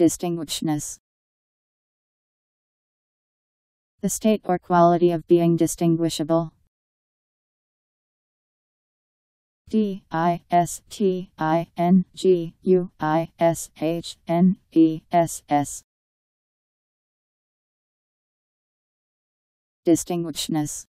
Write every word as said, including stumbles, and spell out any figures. Distinguishedness. The state or quality of being distinguishable. D I S T I N G U I S H N E S S. Distinguishedness.